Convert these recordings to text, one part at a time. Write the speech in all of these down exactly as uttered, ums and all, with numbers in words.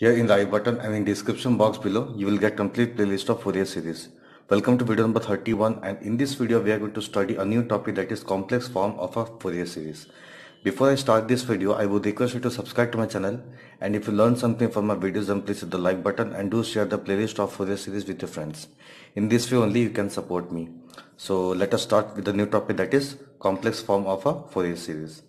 Here in the I button and in description box below, you will get complete playlist of Fourier series. Welcome to video number thirty-one, and in this video we are going to study a new topic, that is complex form of a Fourier series. Before I start this video, I would request you to subscribe to my channel, and if you learn something from my videos, then please hit the like button and do share the playlist of Fourier series with your friends. In this way only you can support me. So let us start with the new topic, that is complex form of a Fourier series.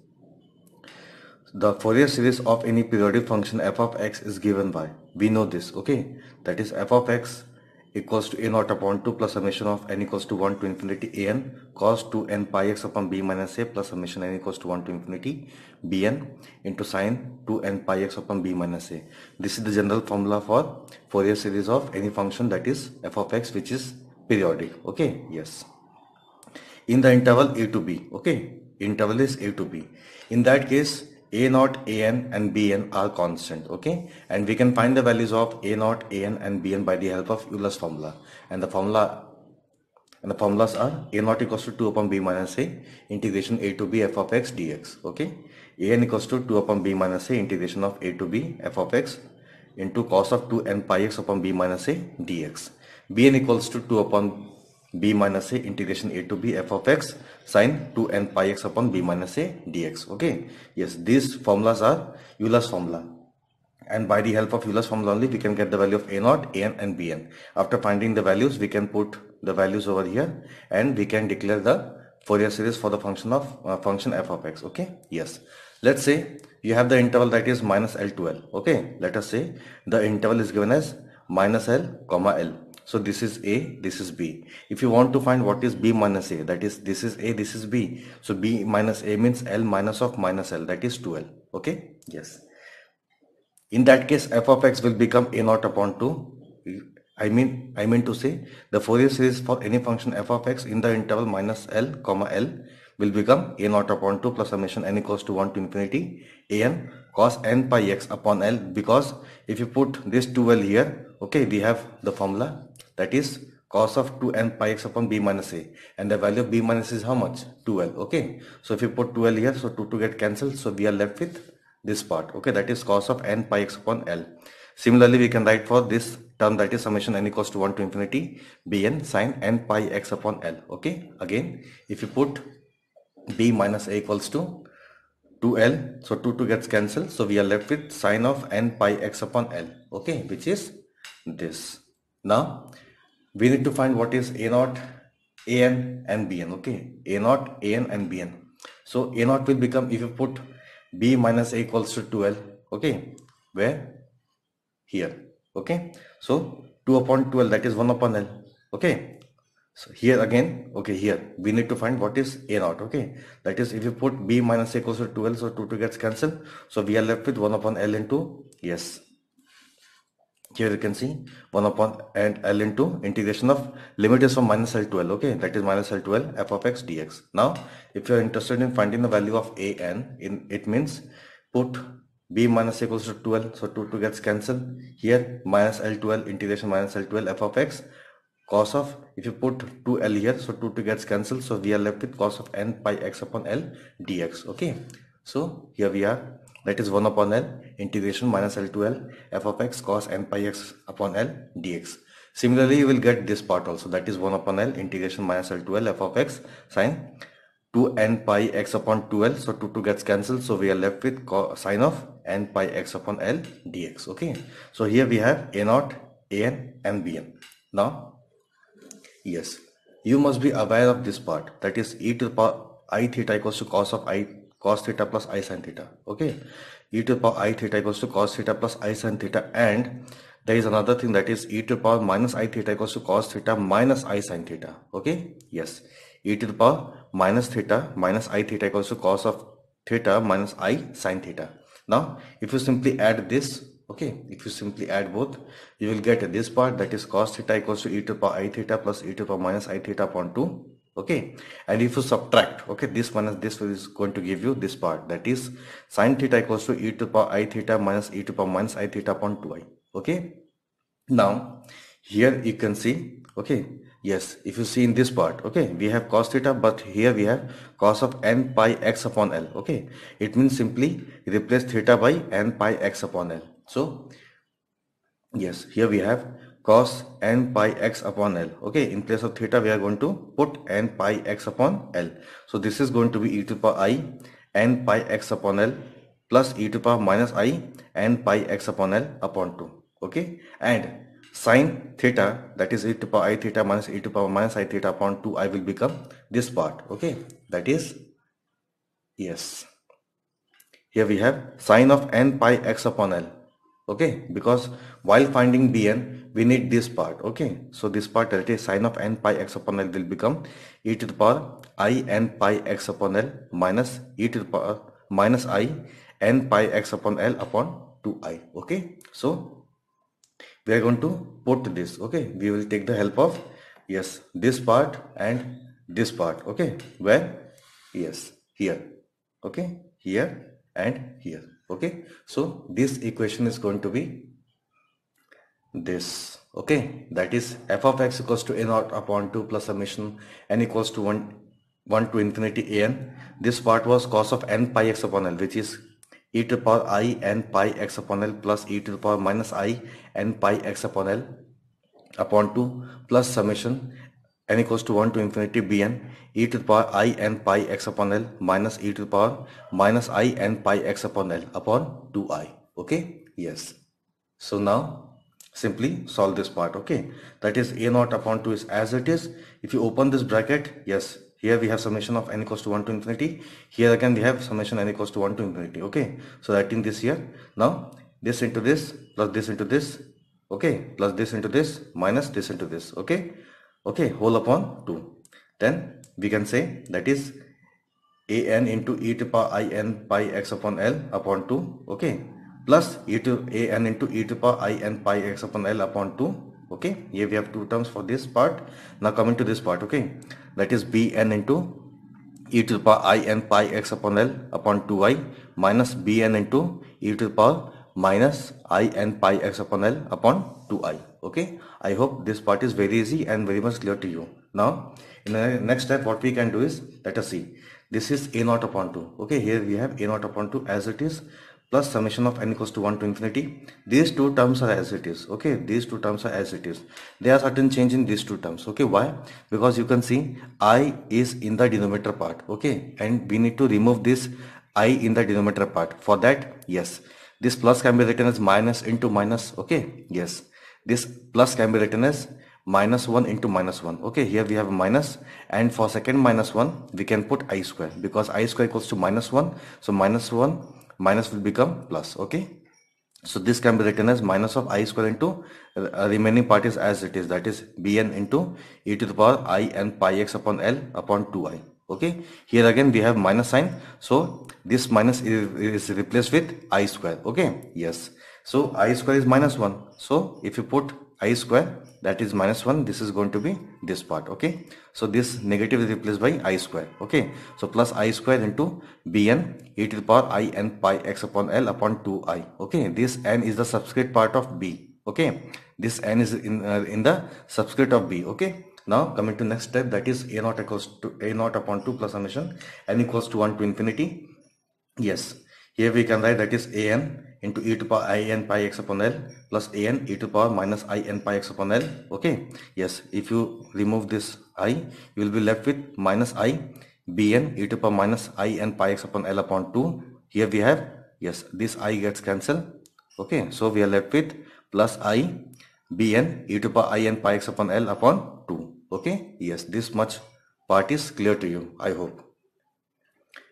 The Fourier series of any periodic function f of x is given by, we know this, okay, that is f of x equals to a naught upon two plus summation of n equals to one to infinity a n cos two n pi x upon b minus a plus summation n equals to one to infinity b n into sine two n pi x upon b minus a. This is the general formula for Fourier series of any function, that is f of x, which is periodic, okay, yes, in the interval a to b, okay, interval is a to b. In that case, a naught, a n and b n are constant, okay, and we can find the values of a naught, a n and b n by the help of Euler's formula, and the formula and the formulas are a naught equals to two upon b minus a integration a to b f of x dx, okay, a n equals to two upon b minus a integration of a to b f of x into cos of two n pi x upon b minus a dx, b n equals to two upon b minus a integration a to b f of x sine two n pi x upon b minus a dx, okay, yes, these formulas are Euler's formula, and by the help of Euler's formula only we can get the value of a naught, a n and b n. After finding the values, we can put the values over here and we can declare the Fourier series for the function of uh, function f of x, okay, yes. Let's say you have the interval, that is minus l to l, okay, let us say the interval is given as minus l comma l. So this is a, this is b. If you want to find what is b minus a, that is this is a, this is b. So b minus a means l minus of minus l, that is two l. Okay, yes. In that case, f of x will become a naught upon two. I mean, I mean to say the Fourier series for any function f of x in the interval minus l comma l will become a naught upon two plus summation n equals to one to infinity a n cos n pi x upon l, because if you put this two l here, okay, we have the formula, that is cos of two n pi x upon b minus a, and the value of b minus is how much? two l, okay. So if you put two l here, so two to get cancelled, so we are left with this part, okay, that is cos of n pi x upon l. Similarly, we can write for this term, that is summation n equals to one to infinity bn sine n pi x upon l, okay. Again, if you put b minus a equals to two l, so two to gets cancelled, so we are left with sine of n pi x upon l, okay, which is this. Now we need to find what is a naught, a n and b n, okay, a naught, a n and b n. So a naught will become, if you put b minus a equals to two l, okay, where? Here, okay, so two upon two l, that is one upon l, okay. So here again, okay, here we need to find what is a naught, okay, that is if you put b minus a equals to two l, so two to gets cancelled, so we are left with one upon l into, yes, here you can see one upon and l into integration of limit is from minus l to l, okay, that is minus l to l f of x dx. Now if you are interested in finding the value of a n, in it means put b minus equals to two l, so two to gets cancelled, here minus l to l integration minus l to l f of x cos of, if you put two l here, so two to gets cancelled, so we are left with cos of n pi x upon l dx, okay. So here we are, that is one upon l integration minus l to l f of x cos n pi x upon l dx. Similarly, you will get this part also, that is one upon l integration minus l to l f of x sine two n pi x upon two l, so two to gets cancelled, so we are left with sine of n pi x upon l dx, okay. So here we have a naught, a n and b n. Now yes, you must be aware of this part, that is e to the power I theta equals to cos of I cos theta plus I sin theta, okay, e to the power I theta equals to cos theta plus I sin theta, and there is another thing, that is e to the power minus I theta equals to cos theta minus I sin theta, okay, yes, e to the power minus theta minus I theta equals to cos of theta minus I sin theta. Now if you simply add this, okay, if you simply add both, you will get this part, that is cos theta equals to e to the power I theta plus e to the power minus I theta upon two, okay, and if you subtract, okay, this minus this is going to give you this part, that is sine theta equals to e to the power I theta minus e to the power minus I theta upon two i, okay. Now here you can see, okay, yes, if you see in this part, okay, we have cos theta, but here we have cos of n pi x upon l, okay, it means simply replace theta by n pi x upon l. So Yes, here we have cos n pi x upon L. Okay, in place of theta we are going to put n pi x upon L. So this is going to be e to the power I n pi x upon L plus e to the power minus I n pi x upon L upon two. Okay, and sine theta, that is e to the power I theta minus e to the power minus I theta upon two, I will become this part. Okay, that is, yes, here we have sine of n pi x upon L. Okay, because while finding bn we need this part. Okay, so this part, that is sine of n pi x upon L, will become e to the power I n pi x upon L minus e to the power minus I n pi x upon L upon two i. Okay, so we are going to put this. Okay, we will take the help of, yes, this part and this part. Okay, where, yes, here. Okay, here and here. Okay, so this equation is going to be this. Okay, that is f of x equals to a naught upon two plus summation n equals to one one to infinity a n. This part was cos of n pi x upon L, which is e to the power I n pi x upon L plus e to the power minus I n pi x upon L upon two plus summation n equals to one to infinity bn e to the power I n pi x upon L minus e to the power minus I n pi x upon L upon two i. Okay, yes, so now simply solve this part. Okay, that is a naught upon two is as it is. If you open this bracket, yes, here we have summation of n equals to one to infinity, here again we have summation n equals to one to infinity. Okay, so writing this here, now this into this plus this into this, okay, plus this into this minus this into this, okay, okay, whole upon two. Then we can say that is a n into e to the power I n pi x upon L upon two, okay, plus e to a n into e to the power I n pi x upon L upon two. Okay, here we have two terms for this part. Now coming to this part, okay, that is b n into e to the power I n pi x upon L upon two i minus b n into e to the power minus I n pi x upon L upon two i. Okay, I hope this part is very easy and very much clear to you. Now in the next step what we can do is, let us see, this is a naught upon two. Okay, here we have a naught upon two as it is plus summation of n equals to one to infinity. These two terms are as it is. Okay, these two terms are as it is. There are certain change in these two terms. Okay, why? Because you can see I is in the denominator part. Okay, and we need to remove this I in the denominator part. For that, yes, this plus can be written as minus into minus. Okay, yes, this plus can be written as minus one into minus one. Okay, here we have a minus, and for second minus one we can put I square, because I square equals to minus one. So minus one minus will become plus. Okay, so this can be written as minus of I square into uh, remaining part is as it is, that is bn into e to the power I n pi x upon L upon two i. Okay, here again we have minus sign, so this minus is, is replaced with I square. Okay, yes, so I square is minus one, so if you put I square, that is minus one, this is going to be this part. Okay, so this negative is replaced by I square. Okay, so plus I square into bn e to the power I n pi x upon L upon two i. Okay, this n is the subscript part of b. Okay, this n is in uh, in the subscript of b. Okay, now coming to next step, that is a naught equals to a naught upon two plus summation n equals to one to infinity. Yes, here we can write that is a n into e to the power I n pi x upon L plus a n e to the power minus I n pi x upon L. Okay, yes, if you remove this I, you will be left with minus I bn e to the power minus I n pi x upon L upon two. Here we have, yes, this I gets cancelled. Okay, so we are left with plus I bn e to the power I n pi x upon L upon two. Okay, yes, this much part is clear to you, I hope.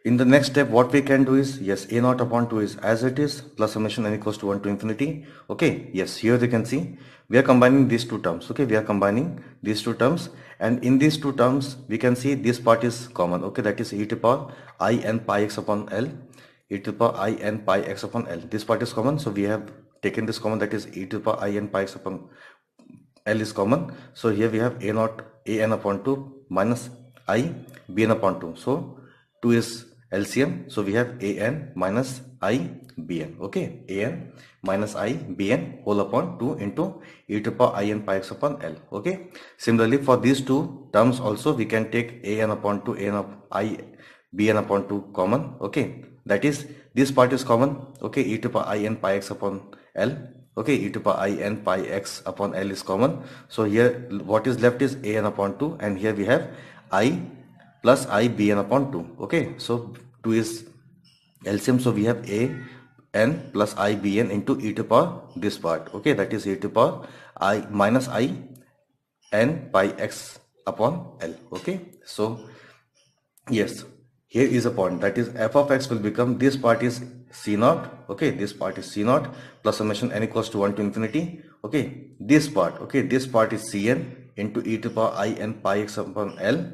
In the next step what we can do is, yes, a naught upon two is as it is plus summation n equals to one to infinity. Okay, yes, here you can see we are combining these two terms. Okay, we are combining these two terms, and in these two terms we can see this part is common. Okay, that is e to the power I n pi x upon L e to the power I n pi x upon L. This part is common, so we have taken this common, that is e to the power I n pi x upon L is common. So here we have a naught a n upon two minus I b n upon two. So two is L C M, so we have a n minus I b n. Okay, a n minus I b n whole upon two into e to the power I n pi x upon L. Okay, similarly for these two terms also we can take a n upon two a n of I b n upon two common. Okay, that is this part is common. Okay, e to the power I n pi x upon L Okay, e to power I n pi x upon L is common. So here what is left is a n upon two, and here we have I plus I b n upon two. Okay, so two is L C M, so we have a n plus I b n into e to power this part. Okay, that is e to power I minus I n pi x upon L. Okay, so yes, here is a point, that is f of x will become, this part is c naught, okay, this part is c naught plus summation n equals to one to infinity, okay, this part, okay, this part is cn into e to power I n pi x upon L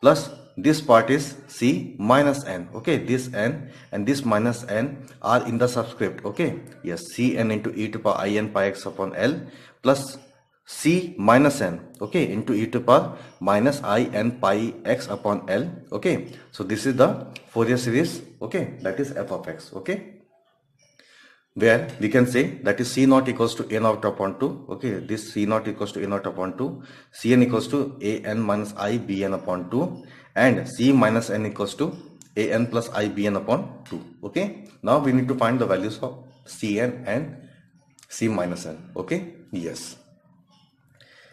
plus this part is c minus n, okay, this n and this minus n are in the subscript, okay, yes, cn into e to power I n pi x upon L plus c minus n, okay, into e to power minus I n pi x upon L. Okay, so this is the Fourier series, okay, that is f of x, okay, where we can say that is c naught equals to a naught upon two, okay, this c naught equals to a naught upon two, c n equals to a n minus I b n upon two, and c minus n equals to a n plus I b n upon two. Okay, now we need to find the values of c n and c minus n. Okay, yes,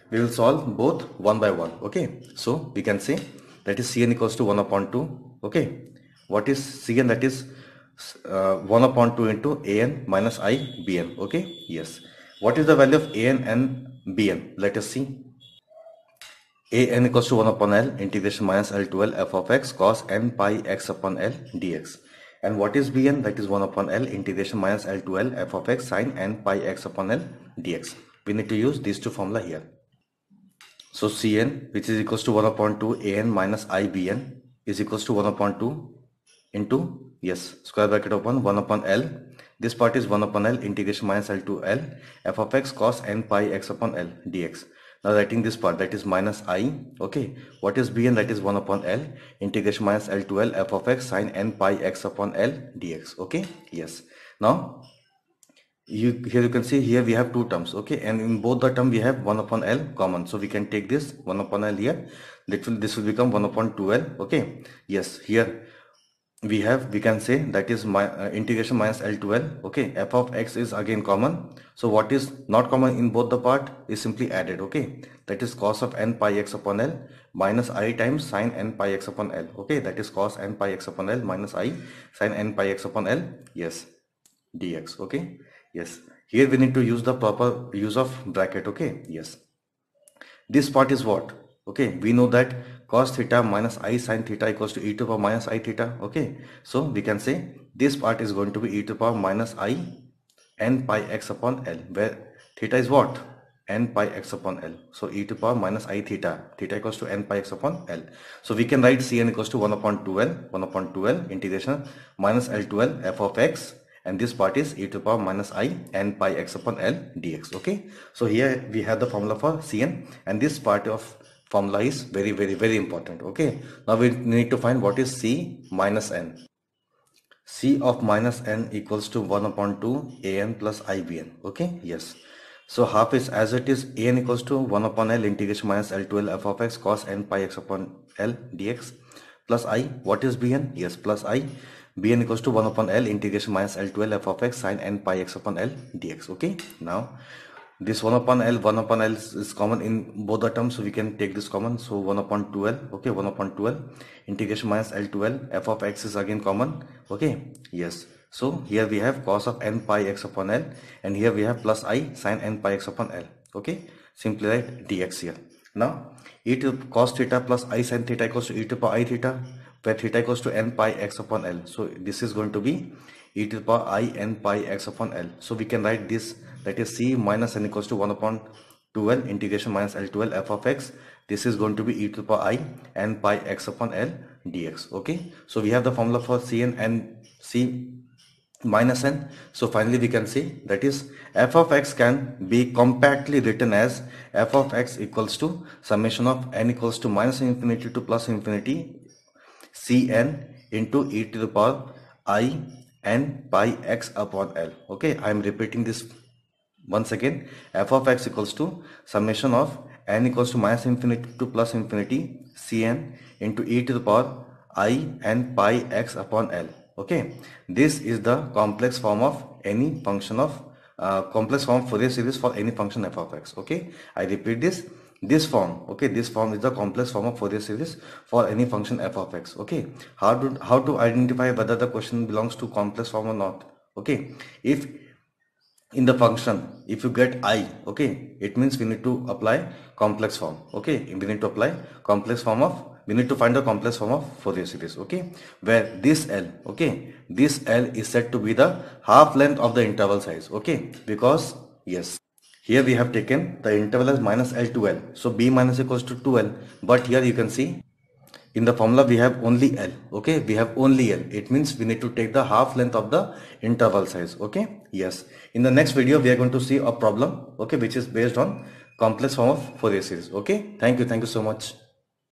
we will solve both one by one. Okay, so we can say that is cn equals to one upon two. Okay, what is cn? That is uh, one upon two into an minus I bn. Okay, yes, what is the value of an and bn? Let us see. An equals to one upon L integration minus L to L f of x cos n pi x upon L dx. And what is bn? That is one upon L integration minus L to L f of x sin n pi x upon L dx. We need to use these two formula here. So cn, which is equals to one upon two an minus I bn, is equals to one upon two into, yes, square bracket open one upon L, this part is one upon L integration minus L to L f of x cos n pi x upon L dx. Now writing this part, that is minus I, okay, what is bn? That is one upon L integration minus L to L f of x sin n pi x upon L dx. Okay, yes, now You, here you can see, here we have two terms, okay, and in both the term we have one upon L common, so we can take this one upon L here, that will, this will become one upon two L. Okay, yes, here we have, we can say that is my uh, integration minus L to L. Okay, f of x is again common, so what is not common in both the part is simply added. Okay, that is cos of n pi x upon L minus I times sin n pi x upon L. Okay, that is cos n pi x upon L minus I sin n pi x upon L, yes, dx. Okay, yes, here we need to use the proper use of bracket. Okay, yes, this part is what? Okay, we know that cos theta minus I sin theta equals to e to power minus I theta. Okay, so we can say this part is going to be e to power minus I n pi x upon L, where theta is what? N pi x upon L. So e to power minus I theta, theta equals to n pi x upon L. So we can write cn equals to one upon two L, one upon two L integration minus L to L f of x, and this part is e to the power minus I n pi x upon L dx. Okay, so here we have the formula for cn, and this part of formula is very very very important. Okay, now we need to find what is c minus n. C of minus n equals to one upon two an plus I bn. Okay, yes, so half is as it is, an equals to one upon L integration minus L to L f of x cos n pi x upon L dx plus I, what is bn? Yes, plus I bn equals to one upon L integration minus L to L f of x sin n pi x upon L dx. Okay, now this one upon L, one upon L is, is common in both the terms, so we can take this common. So one upon two L, okay, one upon two L integration minus L to L f of x is again common. Okay, yes, so here we have cos of n pi x upon L, and here we have plus I sin n pi x upon L. Okay, simply write dx here. Now e to cos theta plus I sin theta equals to e to power I theta, where theta equals to n pi x upon L. So this is going to be e to the power I n pi x upon L. So we can write this, that is c minus n equals to one upon two L integration minus L to L f of x. This is going to be e to the power I n pi x upon L dx. Okay, so we have the formula for cn and c minus n. So finally we can say that is f of x can be compactly written as f of x equals to summation of n equals to minus infinity to plus infinity cn into e to the power I n pi x upon L. Okay, I am repeating this once again. F of x equals to summation of n equals to minus infinity to plus infinity cn into e to the power I n pi x upon L. Okay, this is the complex form of any function of uh, complex form Fourier series for any function f of x. Okay, I repeat this. This form, okay, this form is the complex form of Fourier series for any function f of x. Okay, how to how to identify whether the question belongs to complex form or not? Okay, if in the function, if you get I, okay, it means we need to apply complex form. Okay, we need to apply complex form of. We need to find the complex form of Fourier series, okay, where this L, okay, this L is said to be the half length of the interval size, okay, because yes, here we have taken the interval as minus L to L, so B minus equals to two L, but here you can see in the formula we have only L, okay, we have only L, it means we need to take the half length of the interval size, okay, yes. In the next video we are going to see a problem, okay, which is based on complex form of Fourier series, okay, thank you, thank you so much.